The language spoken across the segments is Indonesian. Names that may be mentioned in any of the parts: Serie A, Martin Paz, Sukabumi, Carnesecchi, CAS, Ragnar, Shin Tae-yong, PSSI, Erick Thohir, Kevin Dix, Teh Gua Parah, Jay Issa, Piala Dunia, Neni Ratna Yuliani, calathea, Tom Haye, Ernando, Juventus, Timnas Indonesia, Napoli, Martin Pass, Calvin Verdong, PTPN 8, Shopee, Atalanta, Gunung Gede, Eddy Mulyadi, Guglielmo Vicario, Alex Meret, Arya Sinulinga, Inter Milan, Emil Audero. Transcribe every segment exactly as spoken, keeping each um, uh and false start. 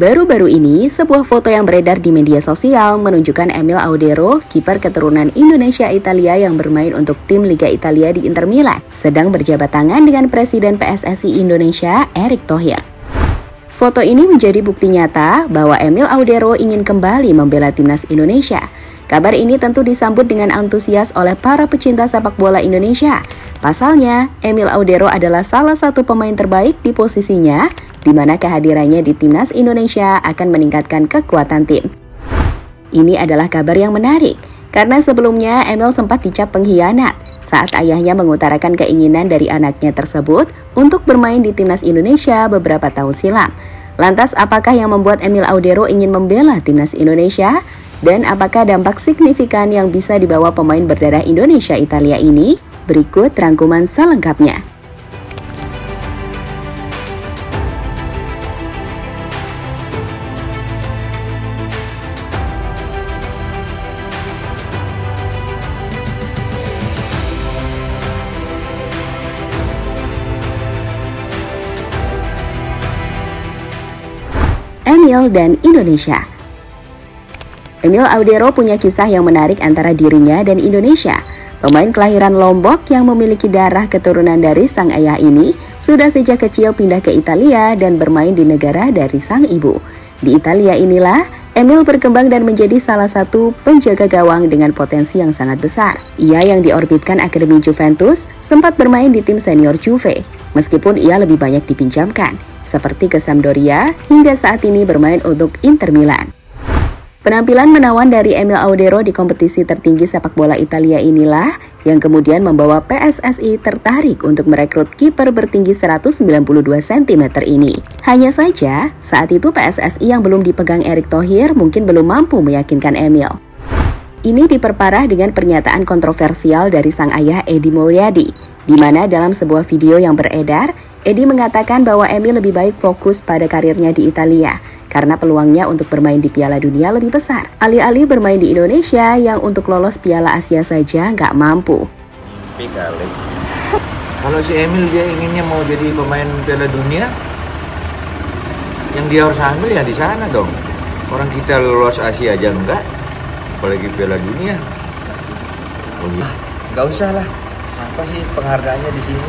Baru-baru ini, sebuah foto yang beredar di media sosial menunjukkan Emil Audero, kiper keturunan Indonesia-Italia yang bermain untuk tim Liga Italia di Inter Milan, sedang berjabat tangan dengan Presiden P S S I Indonesia, Erick Thohir. Foto ini menjadi bukti nyata bahwa Emil Audero ingin kembali membela timnas Indonesia. Kabar ini tentu disambut dengan antusias oleh para pecinta sepak bola Indonesia. Pasalnya, Emil Audero adalah salah satu pemain terbaik di posisinya, di mana kehadirannya di Timnas Indonesia akan meningkatkan kekuatan tim. Ini adalah kabar yang menarik, karena sebelumnya Emil sempat dicap pengkhianat saat ayahnya mengutarakan keinginan dari anaknya tersebut untuk bermain di Timnas Indonesia beberapa tahun silam. Lantas, apakah yang membuat Emil Audero ingin membela Timnas Indonesia? Dan apakah dampak signifikan yang bisa dibawa pemain berdarah Indonesia-Italia ini? Berikut rangkuman selengkapnya. Emil dan Indonesia. Emil Audero punya kisah yang menarik antara dirinya dan Indonesia. Pemain kelahiran Lombok yang memiliki darah keturunan dari sang ayah ini sudah sejak kecil pindah ke Italia dan bermain di negara dari sang ibu. Di Italia inilah, Emil berkembang dan menjadi salah satu penjaga gawang dengan potensi yang sangat besar. Ia yang diorbitkan Akademi Juventus sempat bermain di tim senior Juve, meskipun ia lebih banyak dipinjamkan, seperti ke Sampdoria hingga saat ini bermain untuk Inter Milan. Penampilan menawan dari Emil Audero di kompetisi tertinggi sepak bola Italia inilah yang kemudian membawa P S S I tertarik untuk merekrut kiper bertinggi seratus sembilan puluh dua sentimeter ini. Hanya saja, saat itu P S S I yang belum dipegang Erick Thohir mungkin belum mampu meyakinkan Emil. Ini diperparah dengan pernyataan kontroversial dari sang ayah Eddy Mulyadi, di mana dalam sebuah video yang beredar, Eddy mengatakan bahwa Emil lebih baik fokus pada karirnya di Italia, karena peluangnya untuk bermain di Piala Dunia lebih besar. Alih-alih bermain di Indonesia yang untuk lolos Piala Asia saja nggak mampu. Kalau si Emil dia inginnya mau jadi pemain Piala Dunia, yang dia harus ambil ya di sana dong. Orang kita lolos Asia aja enggak, apalagi Piala Dunia. Oh iya, nggak usah lah. Apa sih penghargaannya di sini?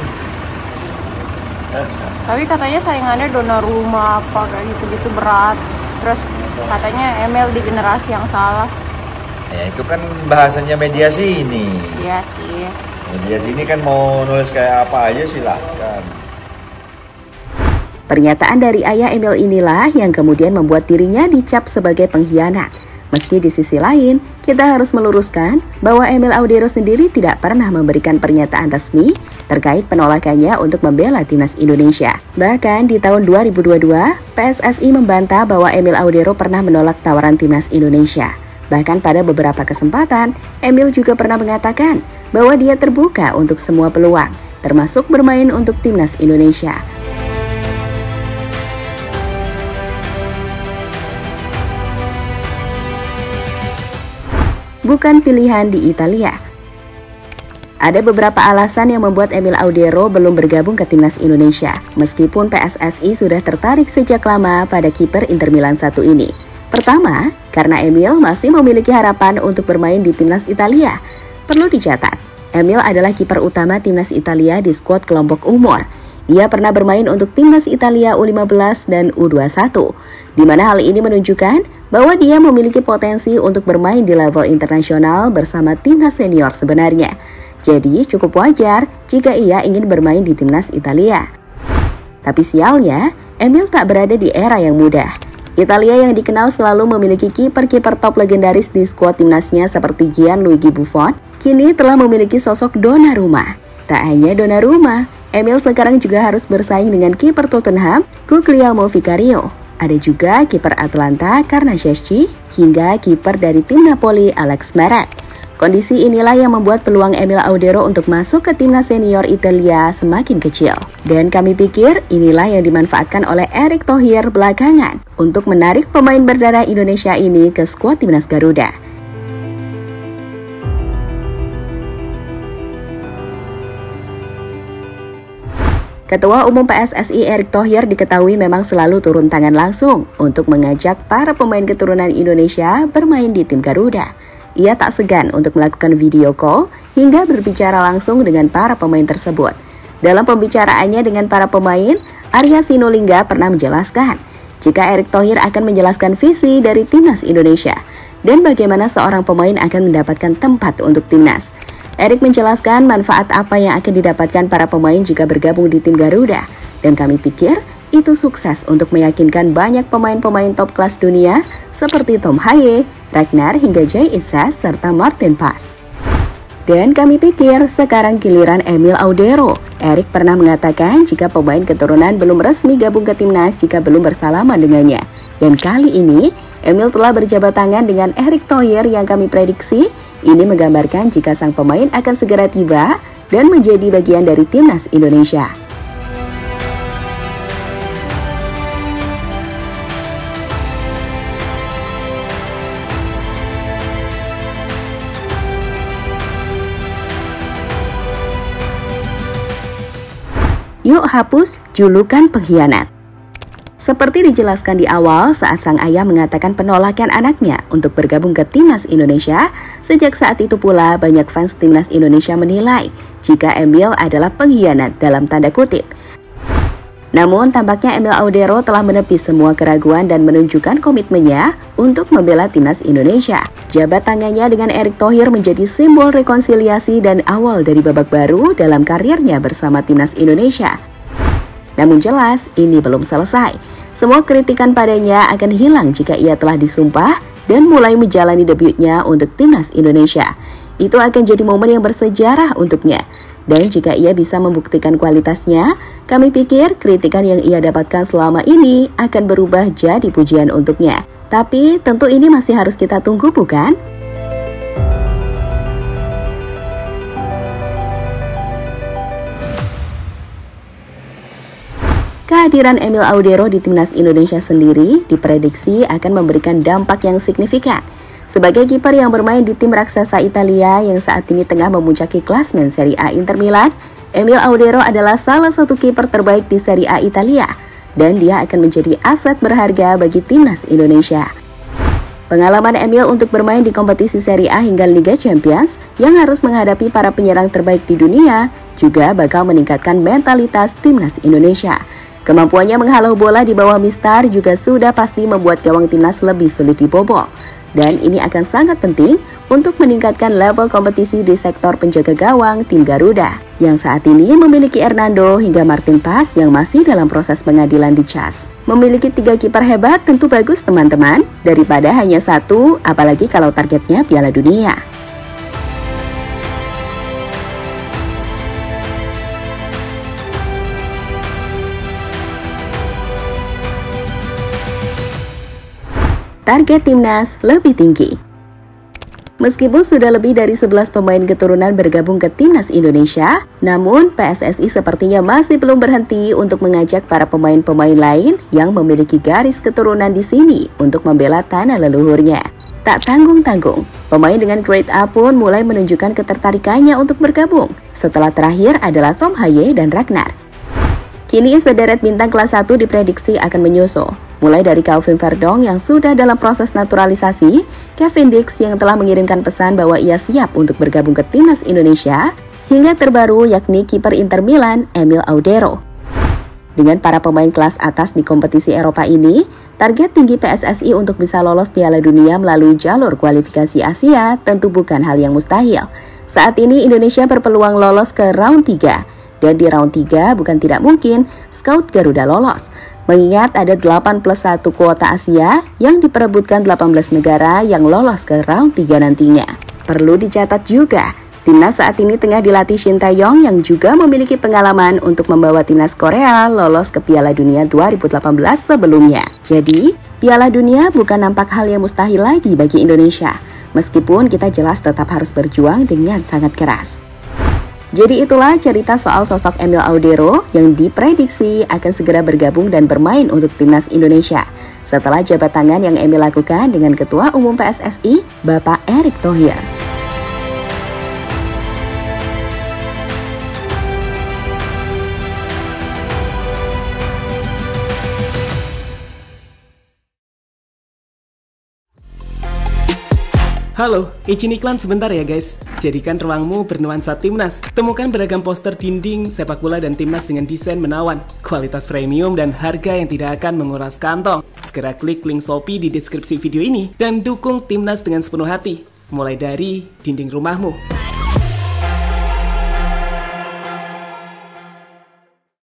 Tapi katanya saingannya Donnarumma apa kayak gitu-gitu berat. Terus katanya Emil di generasi yang salah. Ya itu kan bahasanya media sini. Iya sih. Media sini kan mau nulis kayak apa aja silahkan. Pernyataan dari ayah Emil inilah yang kemudian membuat dirinya dicap sebagai pengkhianat. Meski di sisi lain, kita harus meluruskan bahwa Emil Audero sendiri tidak pernah memberikan pernyataan resmi terkait penolakannya untuk membela timnas Indonesia. Bahkan di tahun dua ribu dua puluh dua, P S S I membantah bahwa Emil Audero pernah menolak tawaran timnas Indonesia. Bahkan pada beberapa kesempatan, Emil juga pernah mengatakan bahwa dia terbuka untuk semua peluang, termasuk bermain untuk timnas Indonesia. Bukan pilihan di Italia. Ada beberapa alasan yang membuat Emil Audero belum bergabung ke timnas Indonesia, meskipun P S S I sudah tertarik sejak lama pada kiper Inter Milan satu ini. Pertama, karena Emil masih memiliki harapan untuk bermain di timnas Italia. Perlu dicatat, Emil adalah kiper utama timnas Italia di skuad kelompok umur. Ia pernah bermain untuk timnas Italia U lima belas dan U dua puluh satu, di mana hal ini menunjukkan bahwa dia memiliki potensi untuk bermain di level internasional bersama timnas senior sebenarnya. Jadi cukup wajar jika ia ingin bermain di timnas Italia. Tapi sialnya, Emil tak berada di era yang mudah. Italia yang dikenal selalu memiliki kiper-kiper top legendaris di skuad timnasnya seperti Gianluigi Buffon, kini telah memiliki sosok Donnarumma. Tak hanya Donnarumma, Emil sekarang juga harus bersaing dengan kiper Tottenham, Guglielmo Vicario. Ada juga kiper Atalanta Carnesecchi hingga kiper dari tim Napoli Alex Meret. Kondisi inilah yang membuat peluang Emil Audero untuk masuk ke timnas senior Italia semakin kecil. Dan kami pikir inilah yang dimanfaatkan oleh Erick Thohir belakangan untuk menarik pemain berdarah Indonesia ini ke skuad timnas Garuda. Ketua Umum P S S I Erick Thohir diketahui memang selalu turun tangan langsung untuk mengajak para pemain keturunan Indonesia bermain di tim Garuda. Ia tak segan untuk melakukan video call hingga berbicara langsung dengan para pemain tersebut. Dalam pembicaraannya dengan para pemain, Arya Sinulinga pernah menjelaskan jika Erick Thohir akan menjelaskan visi dari Timnas Indonesia dan bagaimana seorang pemain akan mendapatkan tempat untuk Timnas. Erick menjelaskan manfaat apa yang akan didapatkan para pemain jika bergabung di tim Garuda, dan kami pikir itu sukses untuk meyakinkan banyak pemain-pemain top kelas dunia seperti Tom Haye, Ragnar hingga Jay Issa serta Martin Pass. Dan kami pikir sekarang giliran Emil Audero. Erick pernah mengatakan jika pemain keturunan belum resmi gabung ke timnas jika belum bersalaman dengannya. Dan kali ini Emil telah berjabat tangan dengan Erick Thohir yang kami prediksi. Ini menggambarkan jika sang pemain akan segera tiba dan menjadi bagian dari Timnas Indonesia. Yuk hapus julukan pengkhianat. Seperti dijelaskan di awal saat sang ayah mengatakan penolakan anaknya untuk bergabung ke Timnas Indonesia, sejak saat itu pula banyak fans Timnas Indonesia menilai jika Emil adalah pengkhianat dalam tanda kutip. Namun tampaknya Emil Audero telah menepis semua keraguan dan menunjukkan komitmennya untuk membela Timnas Indonesia. Jabat tangannya dengan Erick Thohir menjadi simbol rekonsiliasi dan awal dari babak baru dalam karirnya bersama Timnas Indonesia. Namun jelas, ini belum selesai. Semua kritikan padanya akan hilang jika ia telah disumpah dan mulai menjalani debutnya untuk Timnas Indonesia. Itu akan jadi momen yang bersejarah untuknya. Dan jika ia bisa membuktikan kualitasnya, kami pikir kritikan yang ia dapatkan selama ini akan berubah jadi pujian untuknya. Tapi tentu ini masih harus kita tunggu, bukan? Kehadiran Emil Audero di Timnas Indonesia sendiri diprediksi akan memberikan dampak yang signifikan. Sebagai kiper yang bermain di tim raksasa Italia yang saat ini tengah memuncaki klasemen Serie A Inter Milan, Emil Audero adalah salah satu kiper terbaik di Serie A Italia dan dia akan menjadi aset berharga bagi Timnas Indonesia. Pengalaman Emil untuk bermain di kompetisi Serie A hingga Liga Champions yang harus menghadapi para penyerang terbaik di dunia juga bakal meningkatkan mentalitas Timnas Indonesia. Kemampuannya menghalau bola di bawah mistar juga sudah pasti membuat gawang timnas lebih sulit dibobol. Dan ini akan sangat penting untuk meningkatkan level kompetisi di sektor penjaga gawang tim Garuda, yang saat ini memiliki Ernando hingga Martin Paz yang masih dalam proses pengadilan di C A S. Memiliki tiga kiper hebat tentu bagus teman-teman, daripada hanya satu, apalagi kalau targetnya Piala Dunia. Target Timnas lebih tinggi. Meskipun sudah lebih dari sebelas pemain keturunan bergabung ke Timnas Indonesia, namun P S S I sepertinya masih belum berhenti untuk mengajak para pemain-pemain lain yang memiliki garis keturunan di sini untuk membela tanah leluhurnya. Tak tanggung-tanggung, pemain dengan grade A pun mulai menunjukkan ketertarikannya untuk bergabung, setelah terakhir adalah Tom Haye dan Ragnar. Kini sederet bintang kelas satu diprediksi akan menyusul. Mulai dari Calvin Verdong yang sudah dalam proses naturalisasi, Kevin Dix yang telah mengirimkan pesan bahwa ia siap untuk bergabung ke Timnas Indonesia, hingga terbaru yakni kiper Inter Milan, Emil Audero. Dengan para pemain kelas atas di kompetisi Eropa ini, target tinggi P S S I untuk bisa lolos Piala Dunia melalui jalur kualifikasi Asia tentu bukan hal yang mustahil. Saat ini Indonesia berpeluang lolos ke round tiga. Dan di round tiga bukan tidak mungkin scout Garuda lolos. Mengingat ada delapan plus satu kuota Asia yang diperebutkan delapan belas negara yang lolos ke round tiga nantinya. Perlu dicatat juga, Timnas saat ini tengah dilatih Shin Tae-yong yang juga memiliki pengalaman untuk membawa Timnas Korea lolos ke Piala Dunia dua ribu delapan belas sebelumnya. Jadi, Piala Dunia bukan nampak hal yang mustahil lagi bagi Indonesia. Meskipun kita jelas tetap harus berjuang dengan sangat keras. Jadi itulah cerita soal sosok Emil Audero yang diprediksi akan segera bergabung dan bermain untuk Timnas Indonesia setelah jabat tangan yang Emil lakukan dengan Ketua Umum P S S I, Bapak Erick Thohir. Halo, izin iklan sebentar ya guys. Jadikan ruangmu bernuansa Timnas. Temukan beragam poster dinding, sepak bola dan Timnas dengan desain menawan, kualitas premium dan harga yang tidak akan menguras kantong. Segera klik link Shopee di deskripsi video ini dan dukung Timnas dengan sepenuh hati, mulai dari dinding rumahmu.